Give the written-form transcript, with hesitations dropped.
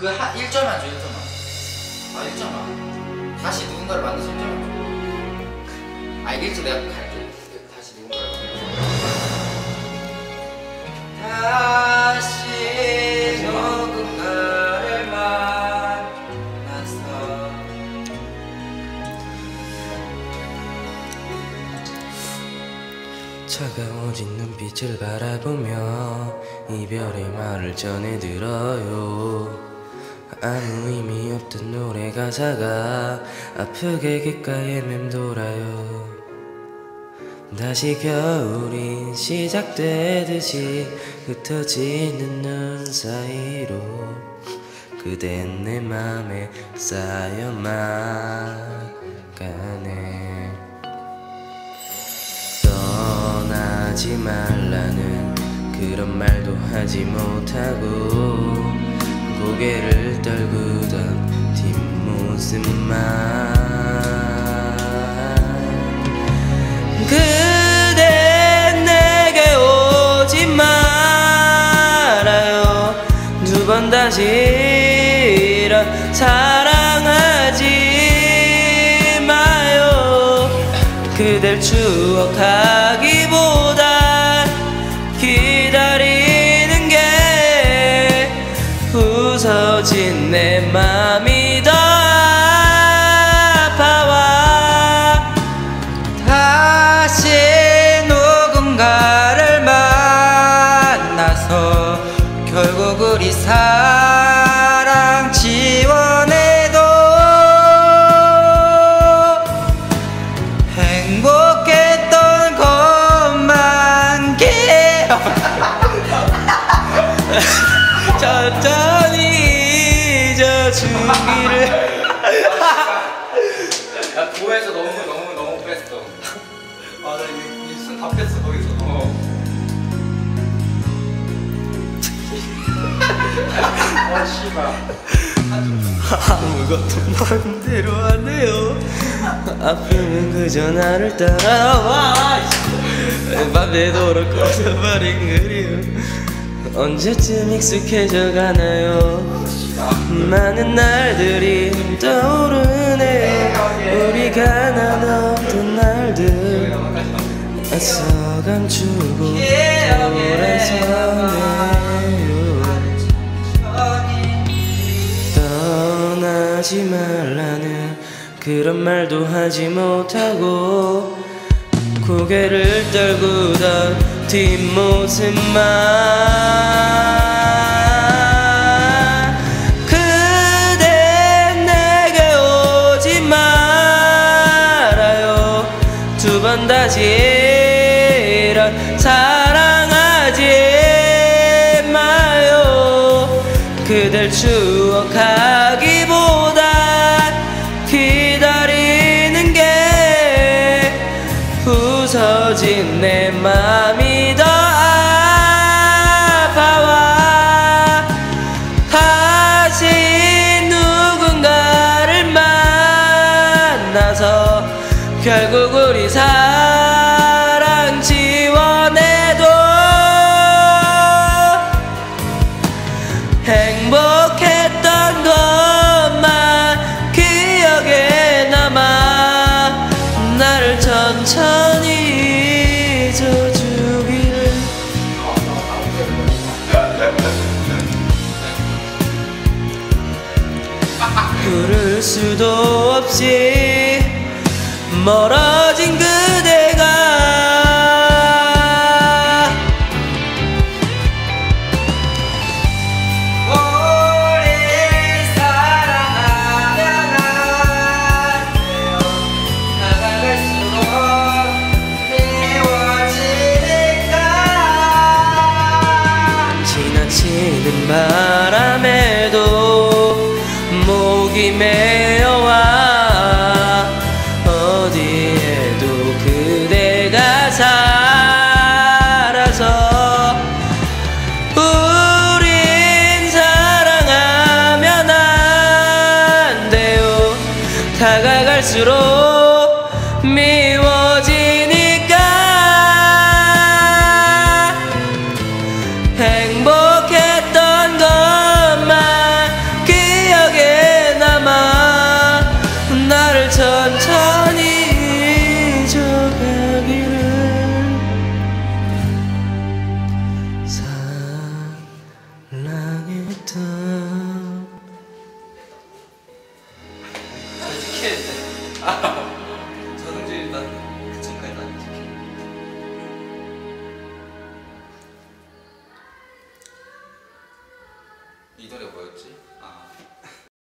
그 1절만 줘요, 1절만. 아, 1절만. 다시 누군가를 만나서 1절만 줘. 알겠지, 내가 갈게. 다시 누군가를 만나서. 다시 누군가를 만나서 차가워진 눈빛을 바라보며 이별의 말을 전해들어요. 아무 의미 없던 노래 가사가 아프게 귓가에 맴돌아요. 다시 겨울이 시작되듯이 흩어지는 눈 사이로 그댄 내 맘에 쌓여만 가네. 떠나지 말라는 그런 말도 하지 못하고 고개를 떨구던 뒷모습만 그댄 내게 오지 말아요. 두 번 다시 이런 사랑하지 마요. 그댈 추억하기보다 기다리는 게 부서진 내 맘이 더 아파와. 다시 누군가를 만나서 결국 우리 사랑 지워내도 행복했던 것만 기억 천천히 잊어주기를. 나 도에서 너무 뺐어. 아, 나 이게 순 다 뺐어 거기서. 아, 씨발. 아무것도 마음대로 안 해요. 아픔은 그저 나를 따라와. 밤새도록 꺼져버린 그리움 언제쯤 익숙해져 가나요? 많은 날들이 떠오르네. 우리가 나눴던 날들 애써 감추고 돌아서네요. 떠나지 말라는 그런 말도 하지 못하고 고개를 떨구던 뒷모습만 그댄 내게 오지 말아요. 두 번 다시 이런 사랑하지 마요. 그댈 추억하기보다 기다리는 게 부서진 내 맘이 결국 우리 사랑 지워내도 행복했던 것만 기억에 남아 나를 천천히 잊어주기를. 부를 수도 없이 멀어진 그대가 우리 사랑하면 안 돼요. 나갈수록 미워지니까 지나치는 바람에도 목이 메어와 살아서 우린 사랑하면 안 돼요. 다가갈수록 미워지니까 행복했던 것만